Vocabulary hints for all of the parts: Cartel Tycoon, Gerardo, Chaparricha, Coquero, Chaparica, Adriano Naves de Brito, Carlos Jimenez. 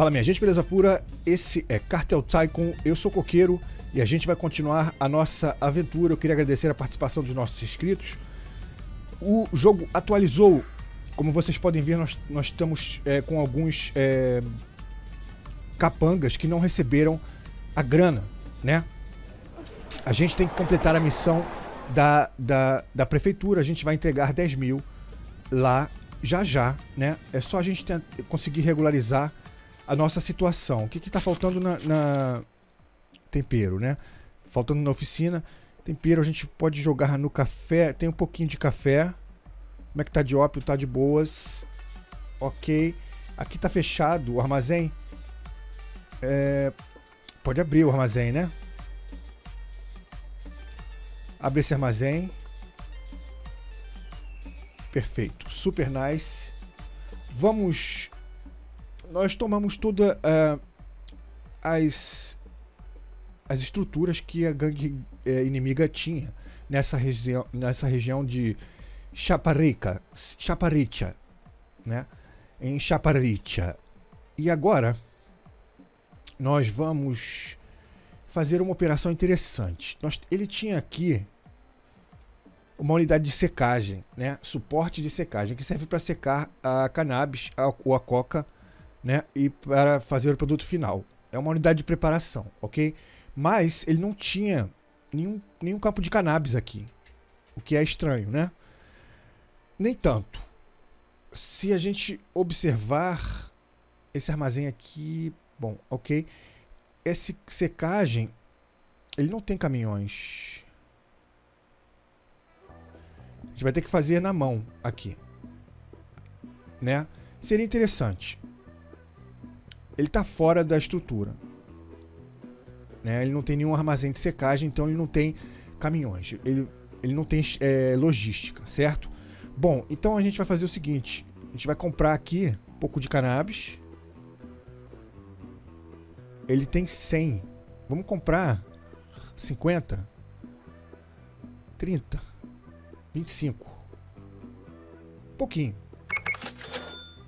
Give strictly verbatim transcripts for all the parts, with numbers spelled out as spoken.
Fala minha gente, beleza pura? Esse é Cartel Tycoon, eu sou Coqueiro e a gente vai continuar a nossa aventura. Eu queria agradecer a participação dos nossos inscritos. O jogo atualizou, como vocês podem ver, nós, nós estamos é, com alguns é, capangas que não receberam a grana, né? A gente tem que completar a missão da, da, da prefeitura, a gente vai entregar dez mil lá já já, né? É só a gente tentar, conseguir regularizar a nossa situação. O que que tá faltando na, na... tempero, né? Faltando na oficina. Tempero a gente pode jogar no café. Tem um pouquinho de café. Como é que tá de ópio? Tá de boas. Ok. Aqui tá fechado o armazém. É... Pode abrir o armazém, né? Abre esse armazém. Perfeito. Super nice. Vamos... Nós tomamos todas uh, as, as estruturas que a gangue uh, inimiga tinha nessa, regi nessa região de Chaparica, Chaparricha, né? Em Chaparricha. E agora nós vamos fazer uma operação interessante. Nós, ele tinha aqui uma unidade de secagem, né? Suporte de secagem, que serve para secar a cannabis a, ou a coca, né? E para fazer o produto final. É uma unidade de preparação, ok? Mas ele não tinha nenhum, nenhum campo de cannabis aqui, o que é estranho, né? Nem tanto. Se a gente observar esse armazém aqui, bom, ok. Esse secagem, ele não tem caminhões. A gente vai ter que fazer na mão aqui, né? Seria interessante. Ele tá fora da estrutura, né? Ele não tem nenhum armazém de secagem, então ele não tem caminhões. Ele, ele não tem é, logística, certo? Bom, então a gente vai fazer o seguinte. A gente vai comprar aqui um pouco de cannabis. Ele tem cem. Vamos comprar cinquenta. trinta. vinte e cinco. Um pouquinho.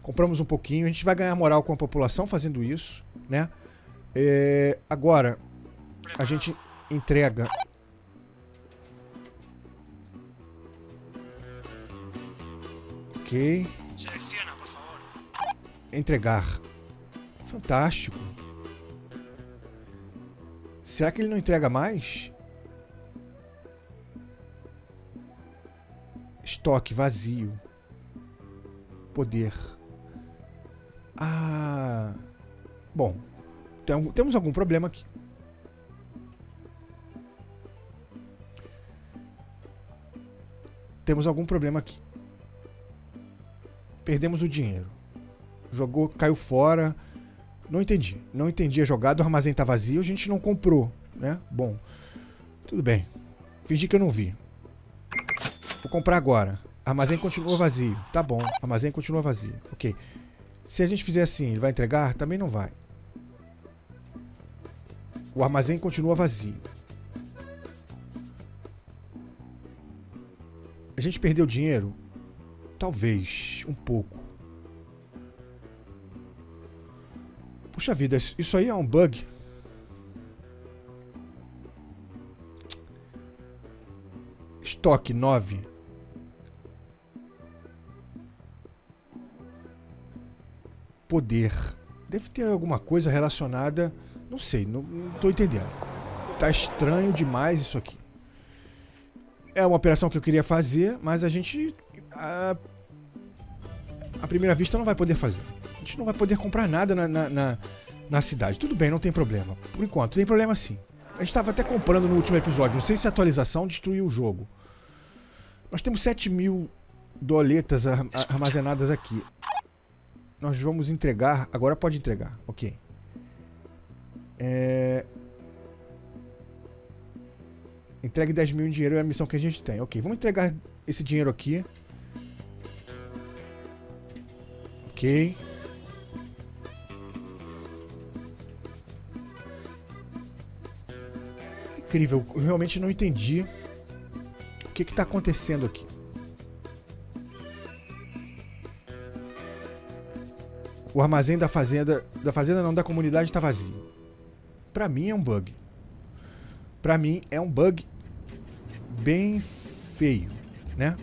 Compramos um pouquinho, a gente vai ganhar moral com a população fazendo isso, né? É, agora, a gente entrega. Ok. Entregar. Fantástico. Será que ele não entrega mais? Estoque vazio. Poder. Ah, bom, tem, temos algum problema aqui. Temos algum problema aqui. Perdemos o dinheiro. Jogou, caiu fora. Não entendi, não entendi a jogada. O armazém tá vazio, a gente não comprou, né? Bom, tudo bem. Fingi que eu não vi. Vou comprar agora. Armazém continua vazio, tá bom. Armazém continua vazio, ok. Se a gente fizer assim, ele vai entregar? Também não vai. O armazém continua vazio. A gente perdeu dinheiro? Talvez, um pouco. Puxa vida, isso aí é um bug. Estoque nove. Poder. Deve ter alguma coisa relacionada... Não sei, não, não tô entendendo. Tá estranho demais isso aqui. É uma operação que eu queria fazer, mas a gente... A, a primeira vista não vai poder fazer. A gente não vai poder comprar nada na, na, na, na cidade. Tudo bem, não tem problema. Por enquanto, tem problema sim. A gente estava até comprando no último episódio. Não sei se a atualização destruiu o jogo. Nós temos sete mil doletas ar, armazenadas aqui. Nós vamos entregar. Agora pode entregar. Ok. É... Entregue dez mil em dinheiro é a missão que a gente tem. Ok. Vamos entregar esse dinheiro aqui. Ok. Incrível. Eu realmente não entendi o que que tá acontecendo aqui. O armazém da fazenda... Da fazenda não, da comunidade tá vazio. Pra mim é um bug. Pra mim é um bug bem feio, né?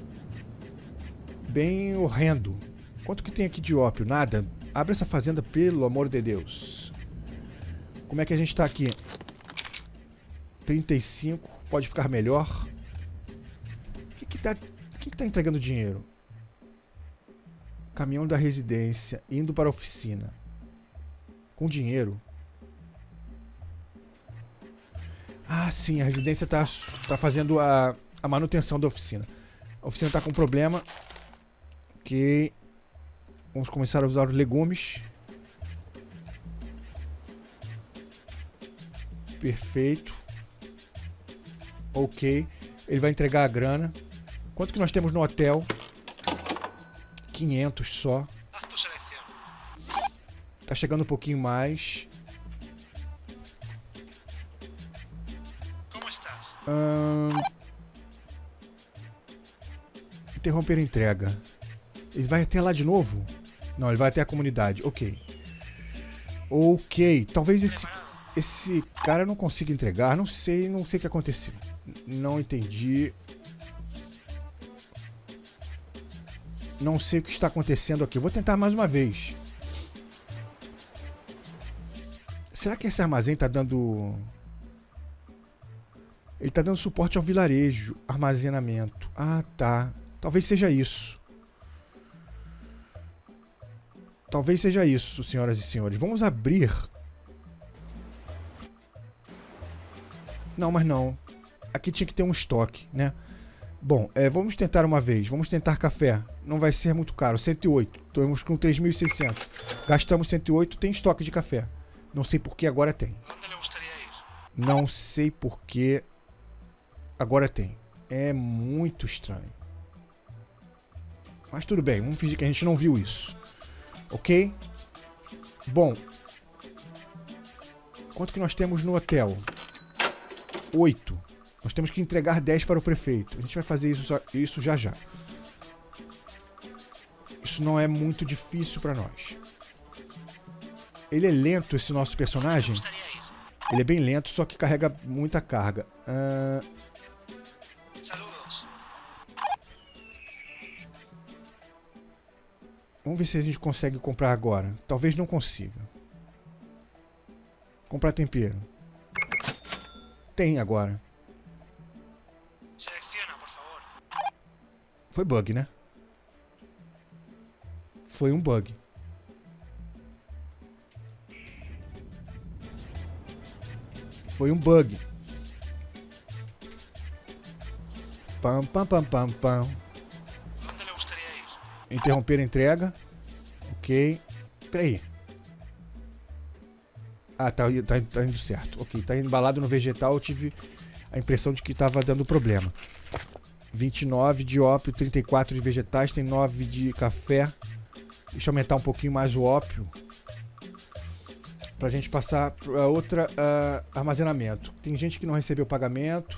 Bem horrendo. Quanto que tem aqui de ópio? Nada. Abre essa fazenda, pelo amor de Deus. Como é que a gente tá aqui? trinta e cinco. Pode ficar melhor. Quem que tá, quem que tá entregando dinheiro? Caminhão da residência. Indo para a oficina. Com dinheiro. Ah, sim. A residência tá, tá fazendo a, a manutenção da oficina. A oficina tá com problema. Ok. Vamos começar a usar os legumes. Perfeito. Ok. Ele vai entregar a grana. Quanto que nós temos no hotel? quinhentos só. Tá chegando um pouquinho mais. Como estás? Hum... Interromper a entrega. Ele vai até lá de novo? Não, ele vai até a comunidade. Ok. Ok. Talvez esse... Esse cara não consiga entregar. Não sei, não sei o que aconteceu. Não entendi. Não sei o que está acontecendo aqui. Vou tentar mais uma vez. Será que esse armazém está dando... Ele está dando suporte ao vilarejo. Armazenamento. Ah, tá. Talvez seja isso. Talvez seja isso, senhoras e senhores. Vamos abrir... Não, mas não. Aqui tinha que ter um estoque, né? Bom, é, vamos tentar uma vez. Vamos tentar café. Não vai ser muito caro. cento e oito. Estamos com três mil e seiscentos. Gastamos cento e oito. Tem estoque de café. Não sei por que agora tem. Não sei por que agora tem. É muito estranho. Mas tudo bem. Vamos fingir que a gente não viu isso. Ok? Bom. Quanto que nós temos no hotel? oito. Nós temos que entregar dez para o prefeito. A gente vai fazer isso, só, isso já já. Isso não é muito difícil para nós. Ele é lento, esse nosso personagem. Ele é bem lento, só que carrega muita carga. Uh... Vamos ver se a gente consegue comprar agora. Talvez não consiga. Comprar tempero. Tem agora. Seleciona, por favor. Foi bug, né? Foi um bug. Foi um bug. Pam, pam, pam, pam, pam. Onde ele gostaria de ir? Interromper a entrega. Ok. Peraí. Ah, tá, tá, tá indo certo. Ok, tá embalado no vegetal. Eu tive a impressão de que tava dando problema. vinte e nove de ópio, trinta e quatro de vegetais, tem nove de café. Deixa eu aumentar um pouquinho mais o ópio. Pra gente passar pra outra uh, armazenamento. Tem gente que não recebeu pagamento.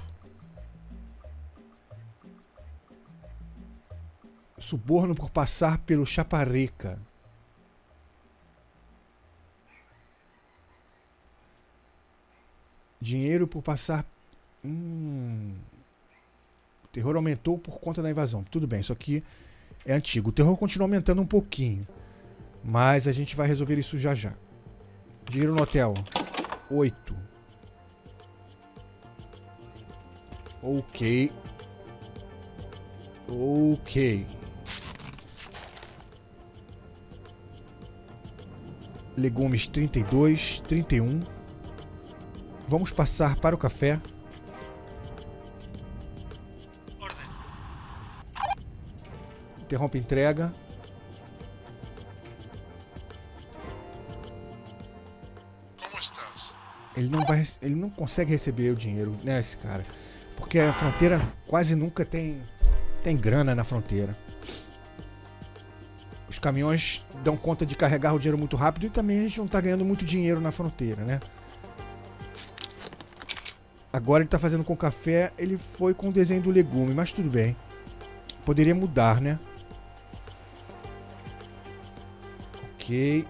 Suborno por passar pelo Chaparica. Dinheiro por passar... Hum... O terror aumentou por conta da invasão. Tudo bem, isso aqui é antigo. O terror continua aumentando um pouquinho. Mas a gente vai resolver isso já já. Dinheiro no hotel. oito. Ok. Ok. Legumes trinta e dois, trinta e um... Vamos passar para o café. Ordem. Interrompe a entrega. Como estás? Ele não vai, ele não consegue receber o dinheiro, né, esse cara? Porque a fronteira quase nunca tem tem grana na fronteira. Os caminhões dão conta de carregar o dinheiro muito rápido e também a gente não está ganhando muito dinheiro na fronteira, né? Agora ele tá fazendo com café, ele foi com o desenho do legume, mas tudo bem. Poderia mudar, né? Ok.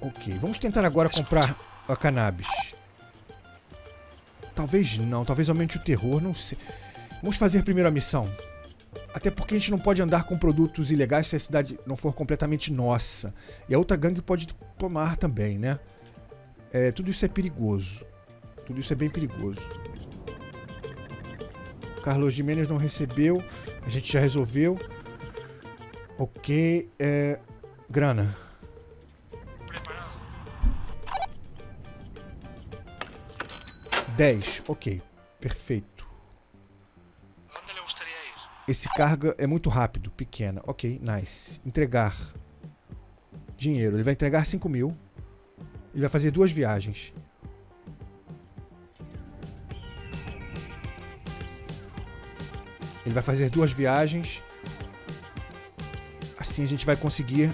Ok, vamos tentar agora comprar a cannabis. Talvez não, talvez aumente o terror, não sei. Vamos fazer primeiro a missão. Até porque a gente não pode andar com produtos ilegais se a cidade não for completamente nossa. E a outra gangue pode tomar também, né? É, tudo isso é perigoso. Tudo isso é bem perigoso. Carlos Jimenez não recebeu. A gente já resolveu. Ok. É, grana. dez. Ok. Perfeito. Esse carga é muito rápido. Pequena. Ok. Nice. Entregar. Dinheiro. Ele vai entregar cinco mil. Ele vai fazer duas viagens. Ele vai fazer duas viagens. Assim a gente vai conseguir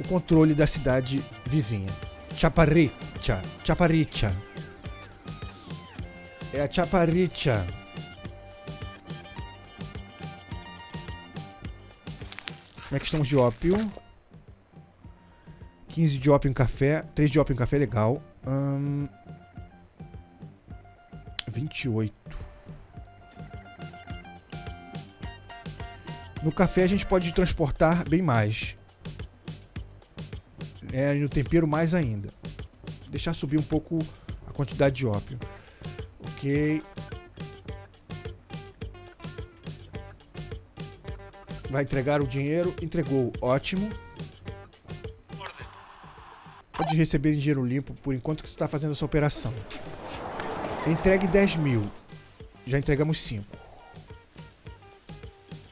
o controle da cidade vizinha. Chaparricha. Chaparricha. É a Chaparica. Como é que estamos de ópio? quinze de ópio em café. três de ópio em café, legal. Hum, vinte e oito. No café a gente pode transportar bem mais. É, no tempero mais ainda. Vou deixar subir um pouco a quantidade de ópio. Ok. Vai entregar o dinheiro. Entregou. Ótimo. Pode receber dinheiro limpo por enquanto que você está fazendo essa operação. Entregue dez mil. Já entregamos cinco.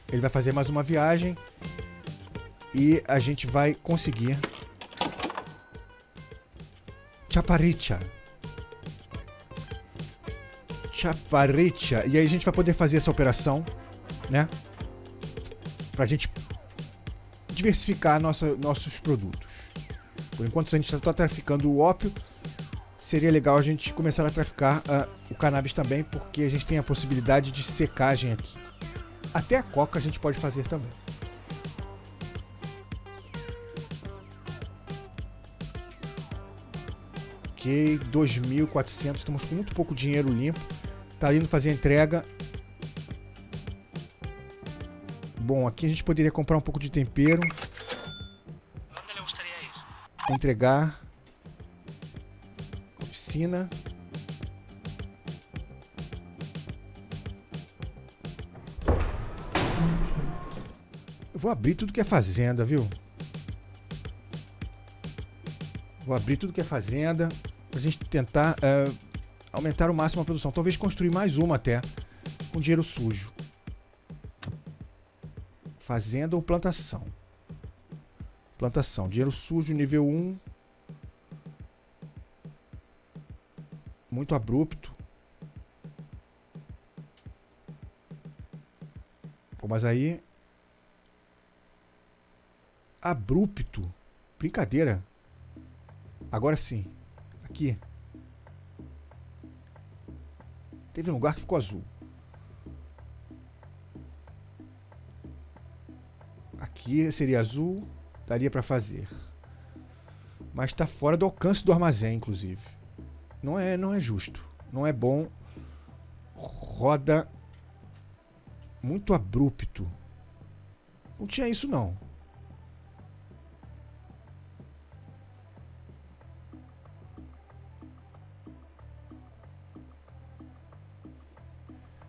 Ele vai fazer mais uma viagem. E a gente vai conseguir. Chaparicha. Chaparicha. E aí a gente vai poder fazer essa operação, né? Pra gente diversificar nossa, nossos produtos. Por enquanto a gente está traficando o ópio, seria legal a gente começar a traficar uh, o cannabis também, porque a gente tem a possibilidade de secagem aqui. Até a coca a gente pode fazer também. Ok, dois mil e quatrocentos, estamos com muito pouco dinheiro limpo. Tá indo fazer a entrega. Bom, aqui a gente poderia comprar um pouco de tempero. Entregar. Oficina. Eu vou abrir tudo que é fazenda, viu? Vou abrir tudo que é fazenda. Pra gente tentar uh, aumentar o máximo a produção. Talvez construir mais uma até. Com dinheiro sujo. Fazenda ou plantação? Plantação. Dinheiro sujo, nível um. Muito abrupto. Pô, mas aí... Abrupto. Brincadeira. Agora sim. Aqui. Teve um lugar que ficou azul. Aqui seria azul, daria para fazer. Mas tá fora do alcance do armazém, inclusive. Não é, não é justo. Não é bom. Roda muito abrupto. Não tinha isso não.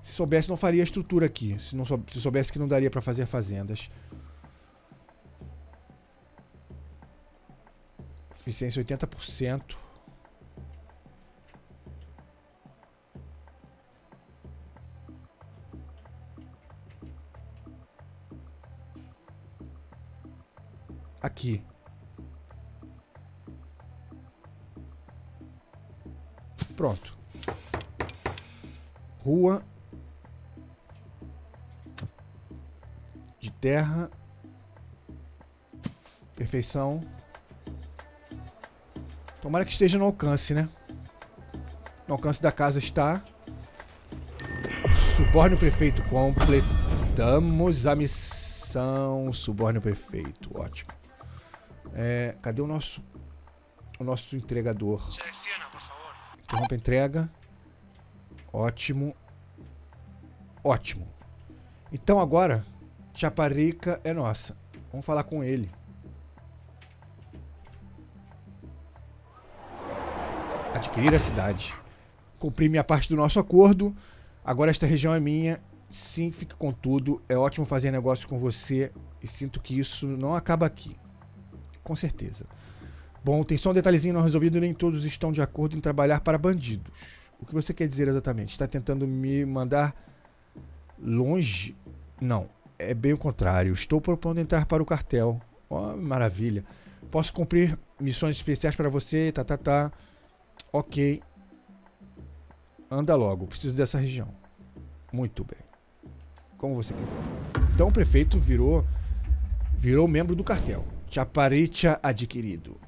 Se soubesse, não faria a estrutura aqui. Se não sou, se soubesse que não daria para fazer fazendas. Eficiência oitenta por cento. Aqui. Pronto. Rua de terra. Perfeição. Tomara que esteja no alcance, né? No alcance da casa está. Suborne o prefeito. Completamos a missão. Suborne o prefeito. Ótimo. É, cadê o nosso o nosso entregador. Interrompe a entrega. Ótimo. Ótimo. Então agora, Chaparica é nossa. Vamos falar com ele. Adquirir a cidade. Cumpri minha parte do nosso acordo. Agora esta região é minha. Sim, fique com tudo. É ótimo fazer negócio com você. E sinto que isso não acaba aqui. Com certeza. Bom, tem só um detalhezinho não resolvido. Nem todos estão de acordo em trabalhar para bandidos. O que você quer dizer exatamente? Está tentando me mandar longe? Não, é bem o contrário. Estou propondo entrar para o cartel. Oh, maravilha. Posso cumprir missões especiais para você. Tá, tá, tá. Ok. Anda logo, preciso dessa região. Muito bem. Como você quiser. Então o prefeito virou virou membro do cartel. Chaparricha adquirido.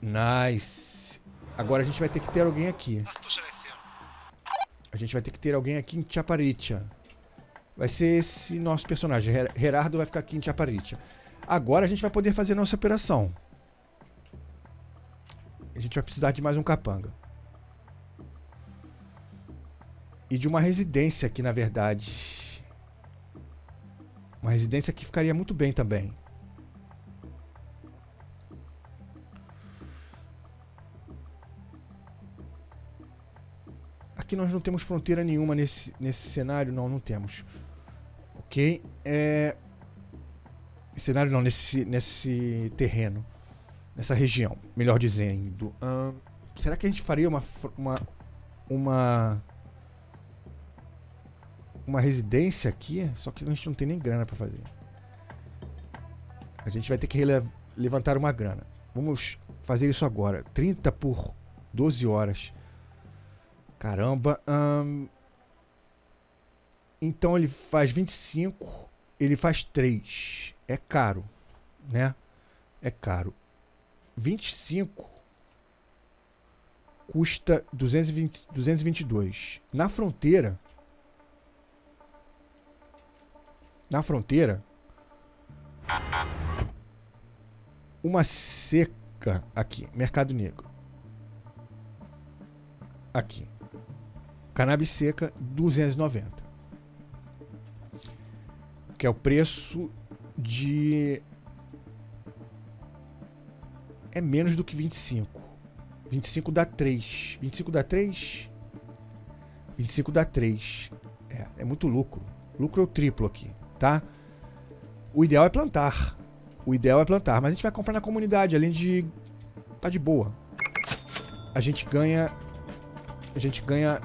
Nice. Agora a gente vai ter que ter alguém aqui. A gente vai ter que ter alguém aqui em Chaparica. Vai ser esse nosso personagem. Gerardo vai ficar aqui em Chaparica. Agora a gente vai poder fazer nossa operação. A gente vai precisar de mais um capanga. E de uma residência aqui, na verdade. Uma residência que ficaria muito bem também. Aqui nós não temos fronteira nenhuma nesse, nesse cenário. Não, não temos. Ok. É... Cenário não, nesse, nesse terreno. Nessa região, melhor dizendo. Hum, será que a gente faria uma... Uma... Uma, uma residência aqui? Só que a gente não tem nem grana pra fazer. A gente vai ter que levantar uma grana. Vamos fazer isso agora. trinta por doze horas. Caramba, hum, então ele faz vinte e cinco, ele faz três, é caro, né? É caro. vinte e cinco custa duzentos e vinte, duzentos e vinte e dois. Na fronteira, na fronteira, uma seca aqui, mercado negro, aqui. Cannabis seca, duzentos e noventa. Que é o preço de... É menos do que vinte e cinco. vinte e cinco dá três. vinte e cinco dá três? vinte e cinco dá três. É, é muito lucro. Lucro é o triplo aqui, tá? O ideal é plantar. O ideal é plantar. Mas a gente vai comprar na comunidade, além de... Tá de boa. A gente ganha... A gente ganha...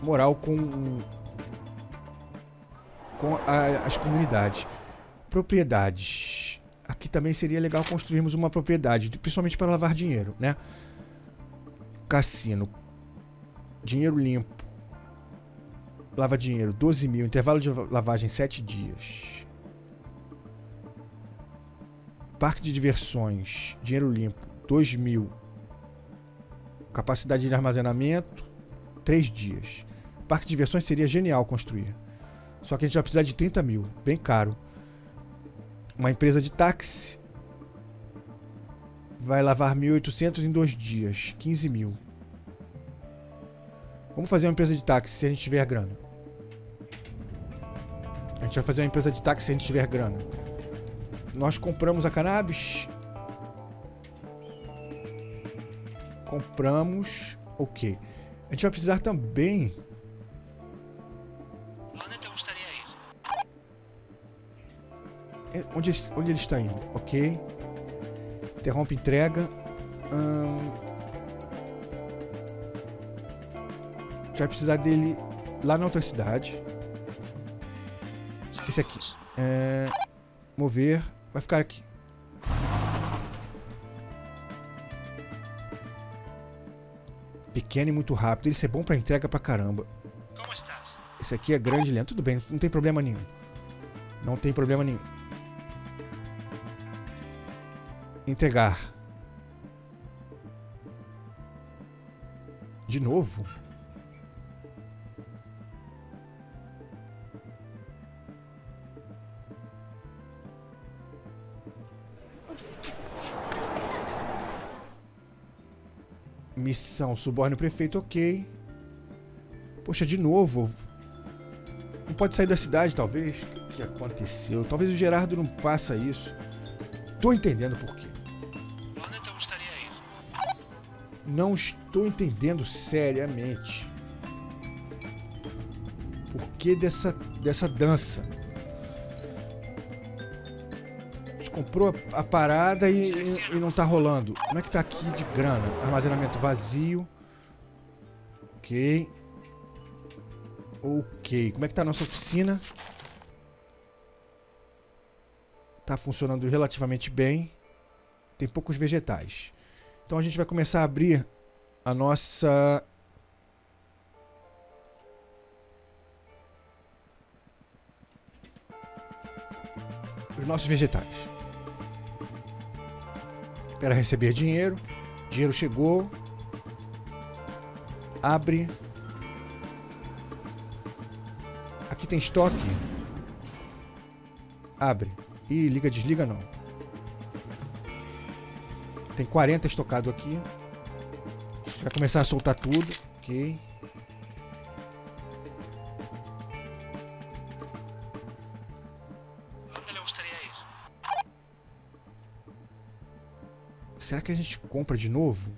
moral com, com a, as comunidades. Propriedades. Aqui também seria legal construirmos uma propriedade, principalmente para lavar dinheiro, né? Cassino. Dinheiro limpo. Lava dinheiro, doze mil. Intervalo de lavagem, sete dias. Parque de diversões. Dinheiro limpo, dois mil. Capacidade de armazenamento, três dias. Parque de diversões seria genial construir. Só que a gente vai precisar de trinta mil. Bem caro. Uma empresa de táxi vai lavar mil e oitocentos em dois dias. quinze mil. Vamos fazer uma empresa de táxi se a gente tiver grana. A gente vai fazer uma empresa de táxi se a gente tiver grana. Nós compramos a cannabis. Compramos. Ok. A gente vai precisar também... Onde, onde ele está indo? Ok. Interrompe entrega. Hum... A gente vai precisar dele lá na outra cidade. Esse aqui. É... Mover. Vai ficar aqui. Pequeno e muito rápido. Isso é bom pra entrega pra caramba. Como estás? Esse aqui é grande e lento. Tudo bem, não tem problema nenhum. Não tem problema nenhum. Entregar. De novo? Missão, suborne o prefeito, ok. Poxa, de novo. Não pode sair da cidade, talvez. O que aconteceu? Talvez o Gerardo não faça isso. Tô entendendo por quê. Onde então estaria ele? Não estou entendendo seriamente. Por que dessa, dessa dança? Comprou a parada e, e, e não tá rolando. Como é que tá aqui de grana? Armazenamento vazio. Ok. Ok. Como é que tá a nossa oficina? Tá funcionando relativamente bem. Tem poucos vegetais. Então a gente vai começar a abrir a nossa... os nossos vegetais. Para receber dinheiro. Dinheiro chegou. Abre. Aqui tem estoque. Abre. Ih, liga, desliga não. Tem quarenta estocado aqui. Vai começar a soltar tudo. Ok. Será que a gente compra de novo?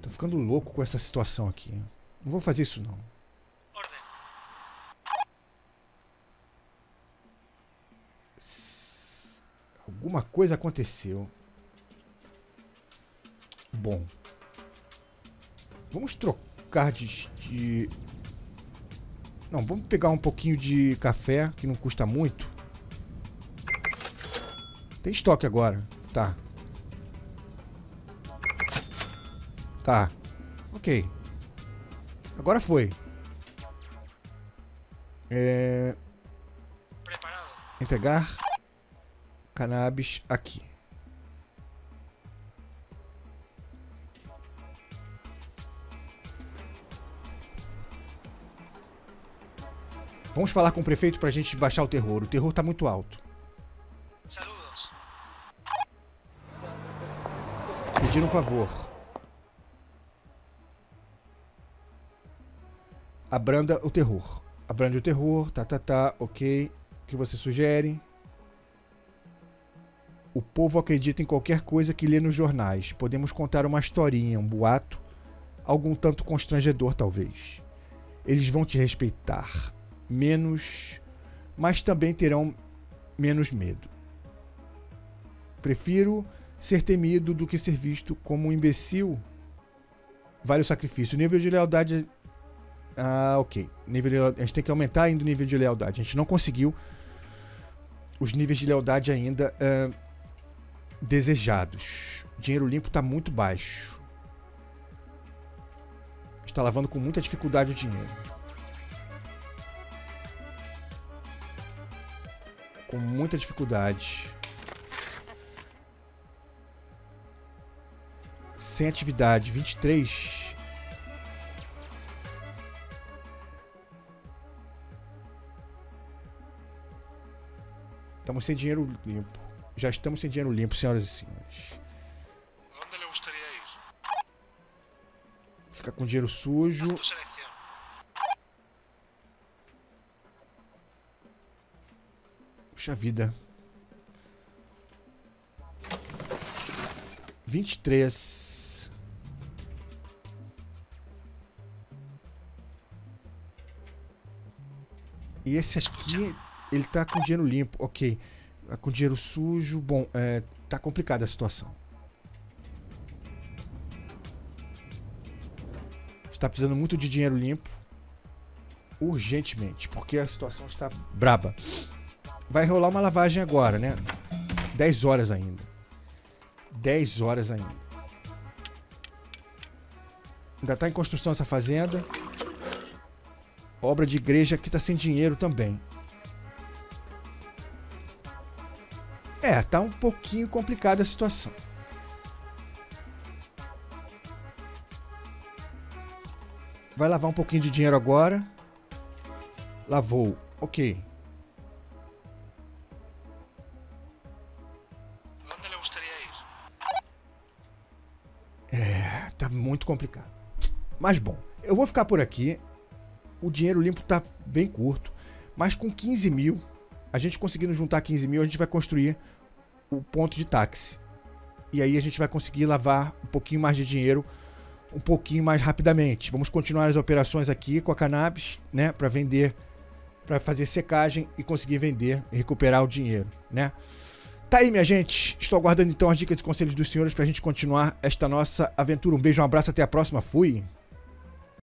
Tô ficando louco com essa situação aqui. Não vou fazer isso, não. Alguma coisa aconteceu. Bom. Vamos trocar de... de... não, vamos pegar um pouquinho de café, que não custa muito. Tem estoque agora. Tá. Tá, ok. Agora foi. É... preparado. Entregar cannabis aqui. Vamos falar com o prefeito pra gente baixar o terror. O terror tá muito alto. Saludos. Pedir um favor. Abranda o terror. Abrande o terror. Tá, tá, tá. Ok. O que você sugere? O povo acredita em qualquer coisa que lê nos jornais. Podemos contar uma historinha, um boato. Algum tanto constrangedor, talvez. Eles vão te respeitar. Menos... mas também terão menos medo. Prefiro ser temido do que ser visto como um imbecil. Vale o sacrifício. O nível de lealdade... ah, ok. Nível de lealdade. A gente tem que aumentar ainda o nível de lealdade. A gente não conseguiu os níveis de lealdade ainda uh, desejados. Dinheiro limpo tá muito baixo. A gente tá lavando com muita dificuldade o dinheiro. Com muita dificuldade. Sem atividade. vinte e três... Estamos sem dinheiro limpo. Já estamos sem dinheiro limpo, senhoras e senhores. Onde ele gostaria de ir? Ficar com dinheiro sujo. Puxa vida. vinte e três. E esse aqui... ele tá com dinheiro limpo, ok. Com dinheiro sujo, bom, é, tá complicada a situação. Está precisando muito de dinheiro limpo. Urgentemente, porque a situação está braba. Vai rolar uma lavagem agora, né? dez horas ainda. dez horas ainda. Ainda tá em construção essa fazenda. Obra de igreja aqui tá sem dinheiro também. É, tá um pouquinho complicada a situação. Vai lavar um pouquinho de dinheiro agora. Lavou. Ok. Onde ele gostaria de ir? É, tá muito complicado. Mas bom, eu vou ficar por aqui. O dinheiro limpo tá bem curto, mas com quinze mil, a gente conseguindo juntar quinze mil, a gente vai construir o ponto de táxi. E aí a gente vai conseguir lavar um pouquinho mais de dinheiro, um pouquinho mais rapidamente. Vamos continuar as operações aqui com a cannabis, né, para vender, para fazer secagem e conseguir vender e recuperar o dinheiro, né? Tá aí, minha gente. Estou aguardando então as dicas e conselhos dos senhores pra gente continuar esta nossa aventura. Um beijo, um abraço, até a próxima. Fui!